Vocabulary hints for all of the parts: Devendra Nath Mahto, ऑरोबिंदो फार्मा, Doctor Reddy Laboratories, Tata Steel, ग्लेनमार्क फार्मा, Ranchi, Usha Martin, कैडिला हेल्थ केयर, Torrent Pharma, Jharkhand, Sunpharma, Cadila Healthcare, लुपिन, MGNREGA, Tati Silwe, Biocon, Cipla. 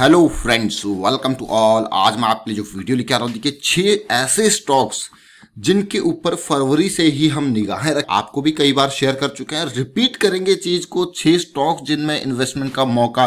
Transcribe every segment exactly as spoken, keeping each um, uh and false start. Hello friends, welcome to all. आज मैं आपके लिए जो वीडियो लेकर आ रहा हूँ, देखिए छह ऐसे स्टॉक्स जिनके ऊपर फरवरी से ही हम निगाहें रख, आपको भी कई बार शेयर कर चुके हैं। रिपीट करेंगे चीज को, छह स्टॉक्स जिनमें इन्वेस्टमेंट का मौका,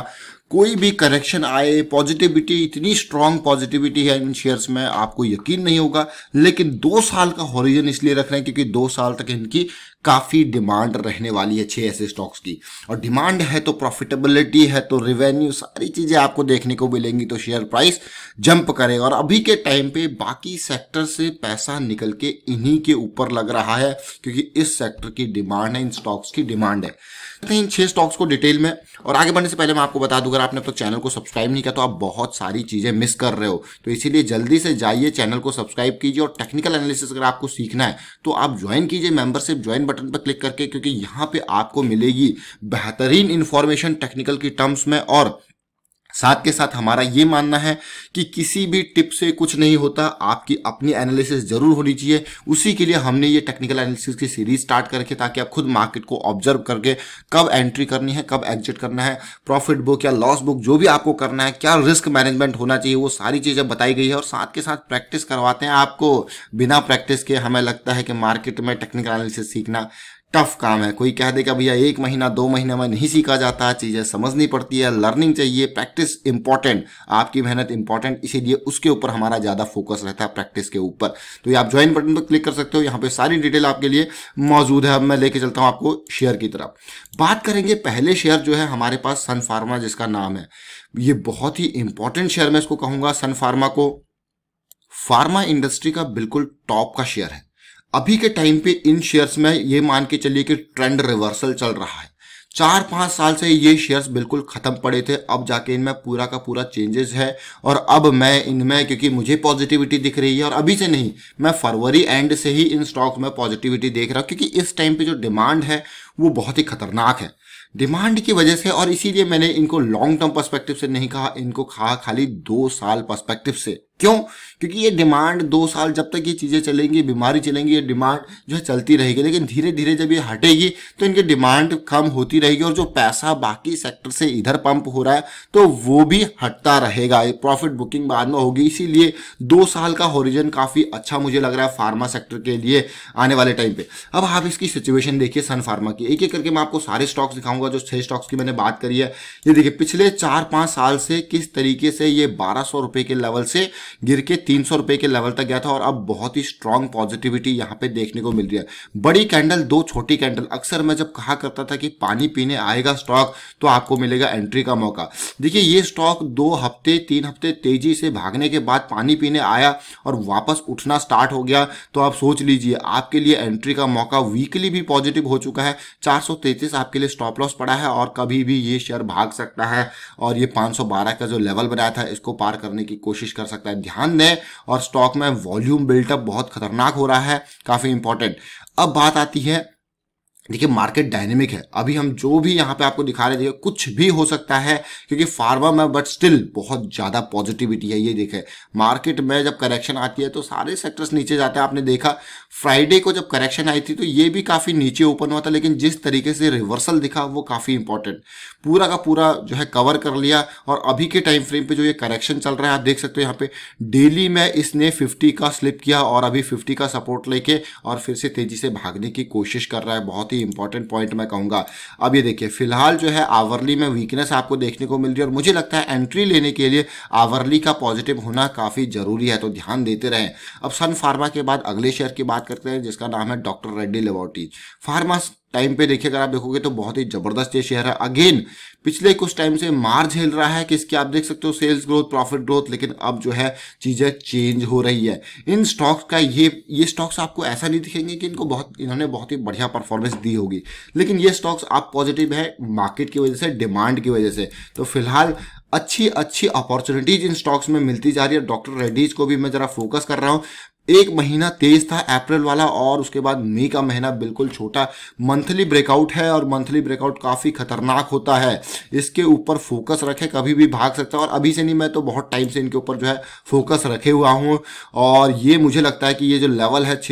कोई भी करेक्शन आए, पॉजिटिविटी इतनी स्ट्रांग पॉजिटिविटी है इन शेयर्स में आपको यकीन नहीं होगा। लेकिन दो साल का हॉरिजन इसलिए रख रहे हैं क्योंकि दो साल तक इनकी काफ़ी डिमांड रहने वाली है छः ऐसे स्टॉक्स की। और डिमांड है तो प्रॉफिटेबिलिटी है तो रिवेन्यू, सारी चीज़ें आपको देखने को मिलेंगी तो शेयर प्राइस जंप करेगा। और अभी के टाइम पे बाकी सेक्टर से पैसा निकल के इन्हीं के ऊपर लग रहा है क्योंकि इस सेक्टर की डिमांड है, इन स्टॉक्स की डिमांड है। इन छः स्टॉक्स को डिटेल में, और आगे बढ़ने से पहले मैं आपको बता दूँ, अगर आपने अब तक चैनल को सब्सक्राइब नहीं किया तो आप बहुत सारी चीज़ें मिस कर रहे हो, तो इसीलिए जल्दी से जाइए चैनल को सब्सक्राइब कीजिए। और टेक्निकल एनालिसिस अगर आपको सीखना है तो आप ज्वाइन कीजिए, मेंबरशिप ज्वाइन बटन पर क्लिक करके, क्योंकि यहां पे आपको मिलेगी बेहतरीन इंफॉर्मेशन टेक्निकल की टर्म्स में। और साथ के साथ हमारा ये मानना है कि किसी भी टिप से कुछ नहीं होता, आपकी अपनी एनालिसिस जरूर होनी चाहिए। उसी के लिए हमने ये टेक्निकल एनालिसिस की सीरीज स्टार्ट करके, ताकि आप खुद मार्केट को ऑब्जर्व करके कब एंट्री करनी है, कब एग्जिट करना है, प्रॉफिट बुक या लॉस बुक जो भी आपको करना है, क्या रिस्क मैनेजमेंट होना चाहिए, वो सारी चीज़ें बताई गई है। और साथ के साथ प्रैक्टिस करवाते हैं आपको। बिना प्रैक्टिस के हमें लगता है कि मार्केट में टेक्निकल एनालिसिस सीखना टफ काम है। कोई कह दे कि भैया एक महीना दो महीने में नहीं सीखा जाता है, चीज़ें समझनी पड़ती है, लर्निंग चाहिए, प्रैक्टिस इंपॉर्टेंट, आपकी मेहनत इंपॉर्टेंट, इसीलिए उसके ऊपर हमारा ज़्यादा फोकस रहता है, प्रैक्टिस के ऊपर। तो ये आप ज्वाइन बटन पर क्लिक कर सकते हो, यहाँ पे सारी डिटेल आपके लिए मौजूद है। अब मैं लेके चलता हूँ आपको शेयर की तरफ। बात करेंगे पहले शेयर जो है हमारे पास सनफार्मा, जिसका नाम है, ये बहुत ही इंपॉर्टेंट शेयर मैं इसको कहूँगा। सनफार्मा को फार्मा इंडस्ट्री का बिल्कुल टॉप का शेयर है। अभी के टाइम पे इन शेयर्स में ये मान के चलिए कि ट्रेंड रिवर्सल चल रहा है। चार पाँच साल से ये शेयर्स बिल्कुल ख़त्म पड़े थे, अब जाके इनमें पूरा का पूरा चेंजेस है। और अब मैं इनमें, क्योंकि मुझे पॉजिटिविटी दिख रही है, और अभी से नहीं, मैं फरवरी एंड से ही इन स्टॉक्स में पॉजिटिविटी देख रहा हूँ, क्योंकि इस टाइम पे जो डिमांड है वो बहुत ही खतरनाक है डिमांड की वजह से। और इसीलिए मैंने इनको लॉन्ग टर्म पर्सपेक्टिव से नहीं कहा, इनको कहा खाली दो साल पर्सपेक्टिव से। क्यों? क्योंकि ये डिमांड दो साल, जब तक ये चीज़ें चलेंगी, बीमारी चलेंगी, ये डिमांड जो है चलती रहेगी। लेकिन धीरे धीरे जब ये हटेगी तो इनकी डिमांड कम होती रहेगी, और जो पैसा बाकी सेक्टर से इधर पंप हो रहा है तो वो भी हटता रहेगा, प्रॉफिट बुकिंग बाद में होगी। इसीलिए दो साल का हॉरिजन काफ़ी अच्छा मुझे लग रहा है फार्मा सेक्टर के लिए आने वाले टाइम पर। अब आप इसकी सिचुएशन देखिए सन फार्मा की, एक एक करके मैं आपको सारे स्टॉक्स दिखाऊंगा जो छह स्टॉक्स की मैंने बात करी है। ये देखिए पिछले चार पाँच साल से किस तरीके से ये बारह सौ रुपये के लेवल से गिर के तीन सौ रुपये के लेवल तक गया था, और अब बहुत ही स्ट्रांग पॉजिटिविटी यहाँ पे देखने को मिल रही है। बड़ी कैंडल, दो छोटी कैंडल। अक्सर मैं जब कहा करता था कि पानी पीने आएगा स्टॉक तो आपको मिलेगा एंट्री का मौका। देखिए ये स्टॉक दो हफ्ते तीन हफ्ते तेजी से भागने के बाद पानी पीने आया और वापस उठना स्टार्ट हो गया, तो आप सोच लीजिए आपके लिए एंट्री का मौका। वीकली भी पॉजिटिव हो चुका है, चार सौ तैंतीस आपके लिए स्टॉप लॉस पड़ा है, और कभी भी ये शेयर भाग सकता है, और ये पाँच सौ बारह का जो लेवल बनाया था इसको पार करने की कोशिश कर सकता है। ध्यान दें, और स्टॉक में वॉल्यूम बिल्टअप बहुत खतरनाक हो रहा है, काफी इंपॉर्टेंट। अब बात आती है, देखिए मार्केट डायनेमिक है, अभी हम जो भी यहाँ पे आपको दिखा रहे हैं कुछ भी हो सकता है, क्योंकि फार्मा में बट स्टिल बहुत ज़्यादा पॉजिटिविटी है। ये देखें मार्केट में जब करेक्शन आती है तो सारे सेक्टर्स नीचे जाते हैं। आपने देखा फ्राइडे को जब करेक्शन आई थी तो ये भी काफ़ी नीचे ओपन हुआ था, लेकिन जिस तरीके से रिवर्सल दिखा वो काफ़ी इंपॉर्टेंट, पूरा का पूरा जो है कवर कर लिया। और अभी के टाइम फ्रेम पर जो ये करेक्शन चल रहा है आप देख सकते हो, यहाँ पे डेली में इसने फिफ्टी का स्लिप किया, और अभी फिफ्टी का सपोर्ट लेके और फिर से तेजी से भागने की कोशिश कर रहा है, बहुत ही इंपॉर्टेंट पॉइंट मैं कहूंगा। अब ये देखिए फिलहाल जो है आवरली में वीकनेस आपको देखने को मिल रही है, और मुझे लगता है एंट्री लेने के लिए आवरली का पॉजिटिव होना काफ़ी जरूरी है, तो ध्यान देते रहें। अब सन फार्मा के बाद अगले शेयर की बात करते हैं जिसका नाम है doctor Reddy laboratories. Pharma time पे देखिए, अगर आप देखोगे तो बहुत ही जबरदस्त ये शेयर है। अगेन पिछले कुछ टाइम से मार झेल रहा है कि इसके आप देख सकते हो सेल्स ग्रोथ, प्रॉफिट ग्रोथ, लेकिन अब जो है चीज़ें चेंज हो रही है इन स्टॉक्स का। ये ये स्टॉक्स आपको ऐसा नहीं दिखेंगे कि इनको बहुत इन्होंने बहुत ही बढ़िया परफॉर्मेंस दी होगी, लेकिन ये स्टॉक्स आप पॉजिटिव है मार्केट की वजह से, डिमांड की वजह से। तो फिलहाल अच्छी अच्छी अपॉर्चुनिटीज इन स्टॉक्स में मिलती जा रही है। डॉक्टर रेड्डीज को भी मैं ज़रा फोकस कर रहा हूँ। एक महीना तेज था अप्रैल वाला, और उसके बाद मई का महीना बिल्कुल छोटा मंथली ब्रेकआउट है, और मंथली ब्रेकआउट काफ़ी खतरनाक होता है। इसके ऊपर फोकस रखें, कभी भी भाग सकता है। और अभी से नहीं, मैं तो बहुत टाइम से इनके ऊपर जो है फोकस रखे हुआ हूँ। और ये मुझे लगता है कि ये जो लेवल है छः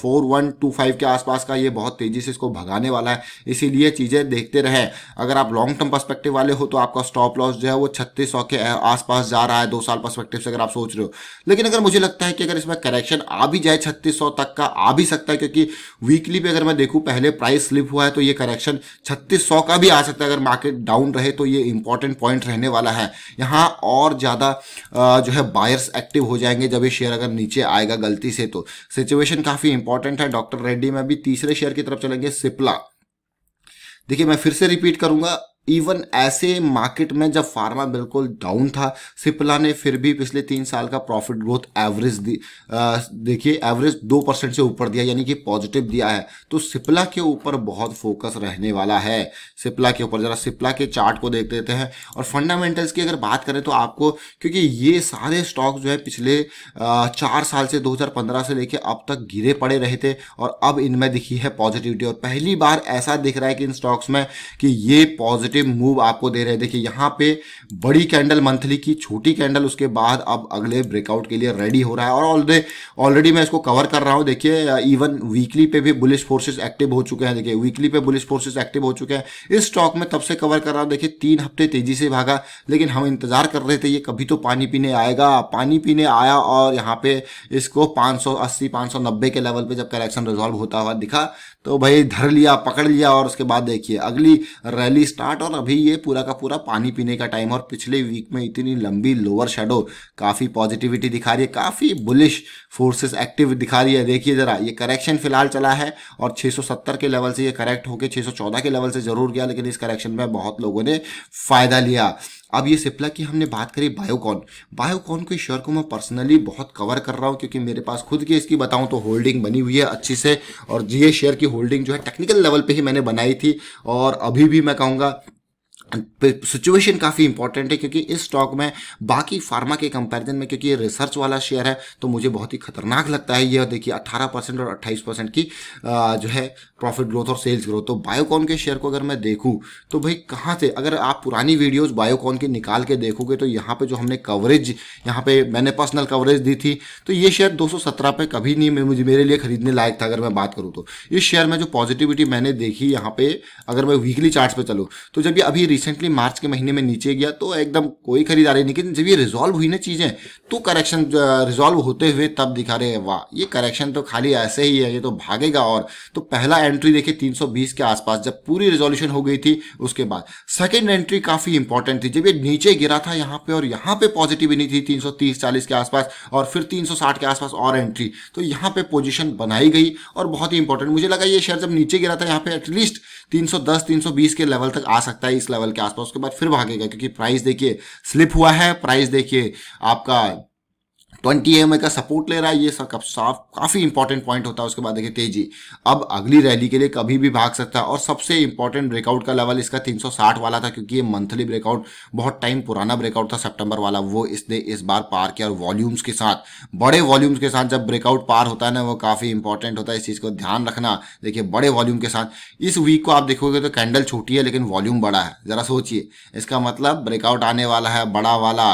फोर वन टू फाइव के आसपास का, ये बहुत तेज़ी से इसको भगाने वाला है, इसीलिए चीज़ें देखते रहें। अगर आप लॉन्ग टर्म पर्सपेक्टिव वाले हो तो आपका स्टॉप लॉस जो है वो छत्तीस सौ के आसपास जा रहा है, दो साल पर्सपेक्टिव से अगर आप सोच रहे हो। लेकिन अगर मुझे लगता है कि अगर इसमें करेक्शन आ भी जाए छत्तीस सौ तक का आ भी सकता है, क्योंकि वीकली पे अगर मैं देखूं पहले प्राइस स्लिप हुआ है, तो ये करेक्शन छत्तीस सौ का भी आ सकता है अगर मार्केट डाउन रहे, तो ये इंपॉर्टेंट पॉइंट रहने वाला है। यहाँ और ज़्यादा जो है बायर्स एक्टिव हो जाएंगे जब ये शेयर अगर नीचे आएगा गलती से, तो सिचुएशन काफ़ी इंपॉर्टेंट है। डॉक्टर रेड्डी में भी तीसरे शेयर की तरफ चलेंगे, सिप्ला। देखिए मैं फिर से रिपीट करूँगा, इवन ऐसे मार्केट में जब फार्मा बिल्कुल डाउन था, सिप्ला ने फिर भी पिछले तीन साल का प्रॉफिट ग्रोथ एवरेज दी, देखिए एवरेज दो परसेंट से ऊपर दिया, यानी कि पॉजिटिव दिया है। तो सिप्ला के ऊपर बहुत फोकस रहने वाला है, सिप्ला के ऊपर। जरा सिप्ला के चार्ट को देख लेते हैं। और फंडामेंटल्स की अगर बात करें तो आपको, क्योंकि ये सारे स्टॉक जो है पिछले चार साल से दो हजार पंद्रह से लेकर अब तक गिरे पड़े रहे थे, और अब इनमें दिखी है पॉजिटिविटी। और पहली बार ऐसा दिख रहा है कि इन स्टॉक्स में कि ये पॉजिटिव मूव आपको दे रहे हैं। देखिए यहां पे बड़ी कैंडल मंथली की, छोटी कैंडल उसके बाद अब अगले ब्रेकआउट के लिए रेडी हो रहा है, और ऑलरेडी ऑलरेडी मैं इसको कवर कर रहा हूं। देखिए इवन वीकली पे भी बुलिश फोर्सेस एक्टिव हो चुके हैं, देखिए वीकली पे बुलिश फोर्सेस एक्टिव हो चुके हैं। इस स्टॉक में तब से कवर कर रहा हूं। देखिए तीन हफ्ते तेजी से भागा, लेकिन हम इंतजार कर रहे थे ये कभी तो पानी पीने आएगा, पानी पीने आया, और यहाँ पे इसको पाँच सौ अस्सी पाँच सौ नब्बे के लेवल पर जब करेक्शन रिजॉल्व होता हुआ दिखा तो भाई धर लिया, पकड़ लिया, और उसके बाद देखिए अगली रैली स्टार्ट। और अभी ये पूरा का पूरा पानी पीने का टाइम, और पिछले वीक में इतनी लंबी लोअर शैडो काफ़ी पॉजिटिविटी दिखा रही है, काफ़ी बुलिश फोर्सेस एक्टिव दिखा रही है। देखिए ज़रा ये करेक्शन फिलहाल चला है, और छः सौ सत्तर के लेवल से ये करेक्ट होकर छः सौ चौदह के लेवल से ज़रूर गया, लेकिन इस करेक्शन में बहुत लोगों ने फ़ायदा लिया। अब ये सिप्ला की हमने बात करी। बायोकॉन, बायोकॉन के शेयर को मैं पर्सनली बहुत कवर कर रहा हूँ, क्योंकि मेरे पास खुद की इसकी बताऊँ तो होल्डिंग बनी हुई है अच्छी से, और ये शेयर की होल्डिंग जो है टेक्निकल लेवल पे ही मैंने बनाई थी। और अभी भी मैं कहूँगा सिचुएशन काफ़ी इंपॉर्टेंट है, क्योंकि इस स्टॉक में बाकी फार्मा के कंपैरिजन में, क्योंकि ये रिसर्च वाला शेयर है, तो मुझे बहुत ही खतरनाक लगता है ये। देखिए अठारह परसेंट और अट्ठाईस परसेंट की जो है प्रॉफिट ग्रोथ और सेल्स ग्रोथ। तो बायोकॉन के शेयर को अगर मैं देखूं तो भाई कहाँ से, अगर आप पुरानी वीडियोज़ बायोकॉन की निकाल के देखोगे तो यहाँ पर जो हमने कवरेज, यहाँ पर मैंने पर्सनल कवरेज दी थी, तो ये शेयर दो सौ सत्रह पे कभी नहीं मुझे मेरे लिए खरीदने लायक था। अगर मैं बात करूँ तो इस शेयर में जो पॉजिटिविटी मैंने देखी यहाँ पर, अगर मैं वीकली चार्ट पर चलूँ तो जब ये अभी रिसेंटली मार्च के महीने में नीचे गया तो एकदम कोई खरीदारी नहीं, लेकिन जब ये रिजॉल्व हुई ना चीज़ें, तो करेक्शन रिजॉल्व होते हुए तब दिखा रहे हैं, वाह ये करेक्शन तो खाली ऐसे ही है, ये तो भागेगा। और तो पहला एंट्री देखिए तीन सौ बीस के आसपास जब पूरी रिजोल्यूशन हो गई थी, उसके बाद सेकेंड एंट्री काफ़ी इंपॉर्टेंट थी जब ये नीचे गिरा था यहाँ पर, और यहाँ पर पॉजिटिव नहीं थी तीन सौ तीस चालीस के आसपास, और फिर तीन सौ साठ के आसपास और एंट्री, तो यहाँ पर पोजिशन बनाई गई। और बहुत ही इंपॉर्टेंट मुझे लगा ये शेयर जब नीचे गिरा था यहाँ पर एटलीस्ट तीन सौ दस तीन सौ बीस के लेवल तक आ सकता है, इस लेवल के आसपास, उसके बाद फिर भागेगा, क्योंकि प्राइस देखिए स्लिप हुआ है, प्राइस देखिए आपका ट्वेंटी एम ए का सपोर्ट ले रहा है। ये सब साफ काफ़ी इंपॉर्टेंट पॉइंट होता है। उसके बाद देखिए तेजी, अब अगली रैली के लिए कभी भी भाग सकता है। और सबसे इंपॉर्टेंट ब्रेकआउट का लेवल इसका तीन सौ साठ वाला था, क्योंकि ये मंथली ब्रेकआउट बहुत टाइम पुराना ब्रेकआउट था सितंबर वाला, वो इसने इस बार पार किया, और वॉल्यूम्स के साथ, बड़े वॉल्यूम्स के साथ जब ब्रेकआउट पार होता है ना, वो काफ़ी इंपॉर्टेंट होता है, इस चीज़ को ध्यान रखना। देखिए बड़े वॉल्यूम के साथ इस वीक को आप देखोगे तो कैंडल छोटी है लेकिन वॉल्यूम बड़ा है, ज़रा सोचिए, इसका मतलब ब्रेकआउट आने वाला है बड़ा वाला।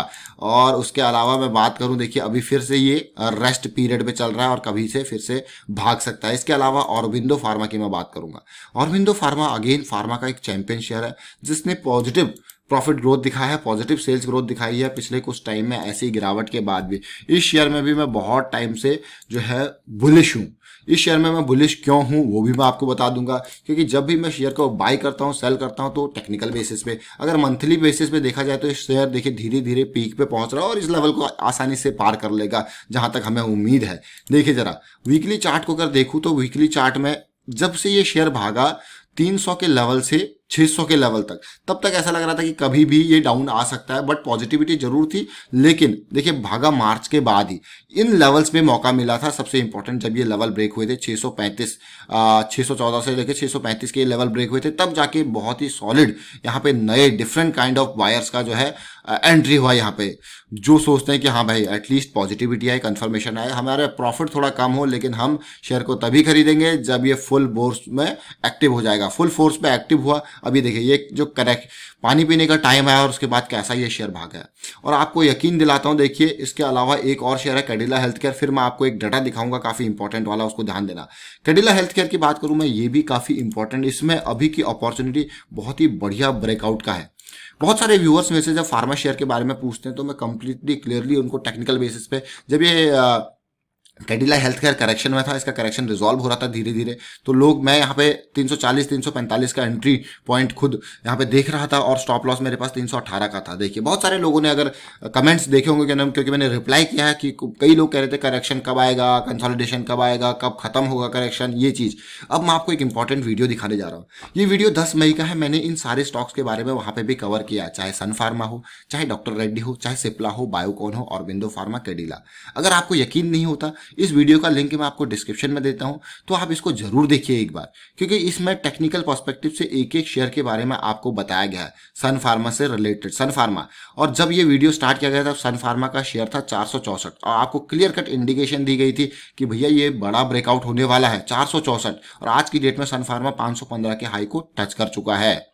और उसके अलावा मैं बात करूँ, देखिए अभी फिर से ये रेस्ट पीरियड पे चल रहा है और कभी से फिर से भाग सकता है। इसके अलावा ऑरोबिंदो फार्मा की मैं बात करूंगा। ऑरोबिंदो फार्मा अगेन फार्मा का एक चैंपियन शेयर है, जिसने पॉजिटिव प्रॉफिट ग्रोथ दिखाया है, पॉजिटिव सेल्स ग्रोथ दिखाई है पिछले कुछ टाइम में, ऐसी गिरावट के बाद भी। इस शेयर में भी मैं बहुत टाइम से जो है बुलिश हूँ। इस शेयर में मैं बुलिश क्यों हूँ वो भी मैं आपको बता दूंगा, क्योंकि जब भी मैं शेयर को बाई करता हूँ, सेल करता हूँ, तो टेक्निकल बेसिस पे, अगर मंथली बेसिस पे देखा जाए तो इस शेयर देखिए धीरे धीरे पीक पे पहुँच रहा है और इस लेवल को आसानी से पार कर लेगा, जहाँ तक हमें उम्मीद है। देखिए ज़रा वीकली चार्ट को अगर देखूँ तो वीकली चार्ट में जब से ये शेयर भागा तीन सौ के लेवल से छह सौ के लेवल तक, तब तक ऐसा लग रहा था कि कभी भी ये डाउन आ सकता है, बट पॉजिटिविटी जरूर थी। लेकिन देखिए भागा मार्च के बाद ही इन लेवल्स में मौका मिला था सबसे इंपॉर्टेंट, जब ये लेवल ब्रेक हुए थे छह सौ पैंतीस, छह सौ चौदह से लेकर छह सौ पैंतीस के लेवल ब्रेक हुए थे, तब जाके बहुत ही सॉलिड यहाँ पे नए डिफरेंट काइंड ऑफ बायर्स का जो है एंट्री हुआ यहाँ पे, जो सोचते हैं कि हाँ भाई एटलीस्ट पॉजिटिविटी आए, कंफर्मेशन आए, हमारा प्रॉफिट थोड़ा कम हो लेकिन हम शेयर को तभी खरीदेंगे जब ये फुल फोर्स में एक्टिव हो जाएगा। फुल फोर्स पे एक्टिव हुआ, अभी देखिए ये जो करेक्ट पानी पीने का टाइम आया और उसके बाद कैसा ये शेयर भागा है। और आपको यकीन दिलाता हूँ देखिए इसके अलावा एक और शेयर है कैडिला हेल्थ केयर, फिर मैं आपको एक डाटा दिखाऊंगा काफ़ी इंपॉर्टेंट वाला, उसको ध्यान देना। कैडिला हेल्थ केयर की बात करूँ मैं, ये भी काफ़ी इंपॉर्टेंट, इसमें अभी की अपॉर्चुनिटी बहुत ही बढ़िया ब्रेकआउट का है। बहुत सारे व्यूअर्स में से जब फार्मा शेयर के बारे में पूछते हैं तो मैं कंप्लीटली क्लियरली उनको टेक्निकल बेसिस पे, जब ये कैडिला हेल्थ केयर करेक्शन में था, इसका करेक्शन रिजॉल्व हो रहा था धीरे धीरे, तो लोग, मैं यहाँ पे तीन सौ चालीस तीन सौ पैंतालीस का एंट्री पॉइंट खुद यहाँ पे देख रहा था और स्टॉप लॉस मेरे पास तीन सौ अठारह का था। देखिए बहुत सारे लोगों ने, अगर कमेंट्स देखे होंगे क्योंकि मैंने रिप्लाई किया है कि कई लोग कह रहे थे करेक्शन कब आएगा, कंसोलिडेशन कब आएगा, कब खत्म होगा करेक्शन, ये चीज़। अब मैं आपको एक इंपॉर्टेंट वीडियो दिखाने जा रहा हूँ, ये वीडियो दस मई का है, मैंने इन सारे स्टॉक्स के बारे में वहाँ पर भी कवर किया, चाहे सनफार्मा हो, चाहे डॉक्टर रेड्डी हो, चाहे सिप्ला हो, बायोकॉन हो, ऑरोबिंदो फार्मा, कैडिला। अगर आपको यकीन नहीं होता, इस वीडियो का लिंक मैं आपको डिस्क्रिप्शन में देता हूं, तो आप इसको जरूर देखिए एक बार, क्योंकि इसमें टेक्निकल पर्सपेक्टिव से एक एक शेयर के बारे में आपको बताया गया है सन फार्मा से रिलेटेड। सन फार्मा, और जब ये वीडियो स्टार्ट किया गया था सन फार्मा का शेयर था चार सौ चौसठ, और आपको क्लियर कट इंडिकेशन दी गई थी कि भैया ये बड़ा ब्रेकआउट होने वाला है चार सौ चौसठ, और आज की डेट में सन फार्मा पांच सौ पंद्रह के हाई को टच कर चुका है।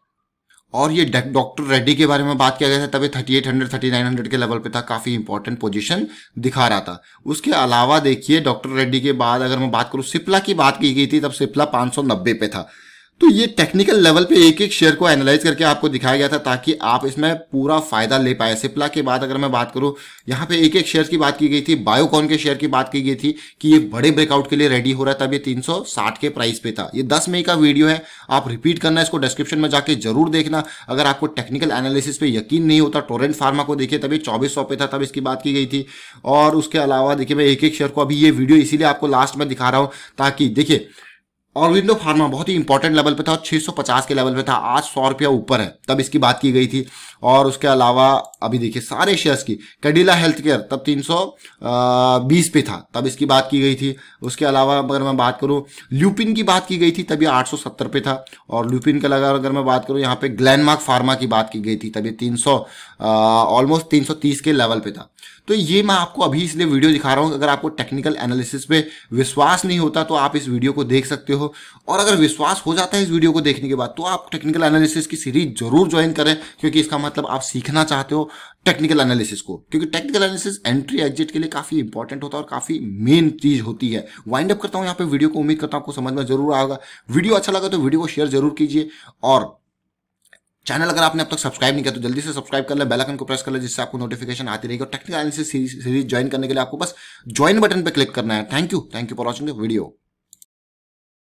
और ये डॉक्टर रेड्डी के बारे में बात किया गया था, तभी thirty eight hundred thirty nine hundred के लेवल पे था, काफ़ी इंपॉर्टेंट पोजीशन दिखा रहा था। उसके अलावा देखिए डॉक्टर रेड्डी के बाद अगर मैं बात करूँ, सिप्ला की बात की गई थी, तब सिप्ला पाँच सौ नब्बे पे था। तो ये टेक्निकल लेवल पे एक एक शेयर को एनालाइज करके आपको दिखाया गया था ताकि आप इसमें पूरा फायदा ले पाए। सिप्ला के बाद अगर मैं बात करूं, यहाँ पे एक एक शेयर की बात की गई थी, बायोकॉन के शेयर की बात की गई थी कि ये बड़े ब्रेकआउट के लिए रेडी हो रहा था, तब ये तीन सौ साठ के प्राइस पे था। ये दस मई का वीडियो है, आप रिपीट करना, इसको डिस्क्रिप्शन में जाके जरूर देखना। अगर आपको टेक्निकल एनालिसिस पे यकीन नहीं होता, टोरेंट फार्मा को देखिए, तभी चौबीस सौ पे था, तब इसकी बात की गई थी। और उसके अलावा देखिए मैं एक एक शेयर को, अभी ये वीडियो इसीलिए आपको लास्ट में दिखा रहा हूँ ताकि देखिए, ऑरोबिंदो फार्मा बहुत ही इंपॉर्टेंट लेवल पे था और छह सौ पचास के लेवल पे था, आज सौ रुपया ऊपर है, तब इसकी बात की गई थी। और उसके अलावा अभी देखिए सारे शेयर्स की, कैडिला हेल्थ केयर तब तीन सौ बीस पे था, तब इसकी बात की गई थी। उसके अलावा अगर मैं बात करूं, लुपिन की बात की गई थी, तब ये आठ सौ सत्तर पे था। और लुपिन का लगा अगर मैं बात करूँ, यहाँ पे ग्लेनमार्क फार्मा की बात की गई थी, तब ये तीन सौ ऑलमोस्ट तीन सौ तीस के लेवल पे था। तो ये मैं आपको अभी इसलिए वीडियो दिखा रहा हूँ, अगर आपको टेक्निकल एनालिसिस पे विश्वास नहीं होता तो आप इस वीडियो को देख सकते हो, और अगर विश्वास हो जाता है इस वीडियो को देखने के बाद तो आप टेक्निकल एनालिसिस की सीरीज जरूर ज्वाइन करें, क्योंकि इसका मतलब आप सीखना चाहते हो टेक्निकल एनालिसिस को, क्योंकि टेक्निकल एनालिसिस एंट्री एग्जिट के लिए काफ़ी इंपॉर्टेंट होता है और काफ़ी मेन चीज होती है। वाइंड अप करता हूँ यहाँ पे वीडियो को, उम्मीद करता हूँ आपको समझ में जरूर आएगा। वीडियो अच्छा लगा तो वीडियो को शेयर जरूर कीजिए, और चैनल अगर आपने अब तक सब्सक्राइब नहीं किया तो जल्दी से सब्सक्राइब कर ले, बेल आइकन को प्रेस कर ले, जिससे आपको नोटिफिकेशन आती रहेगी। और टेक्निकल एनालिसिस सीरीज ज्वाइन करने के लिए आपको बस ज्वाइन बटन पर क्लिक करना है। Thank you, thank you for watching the video.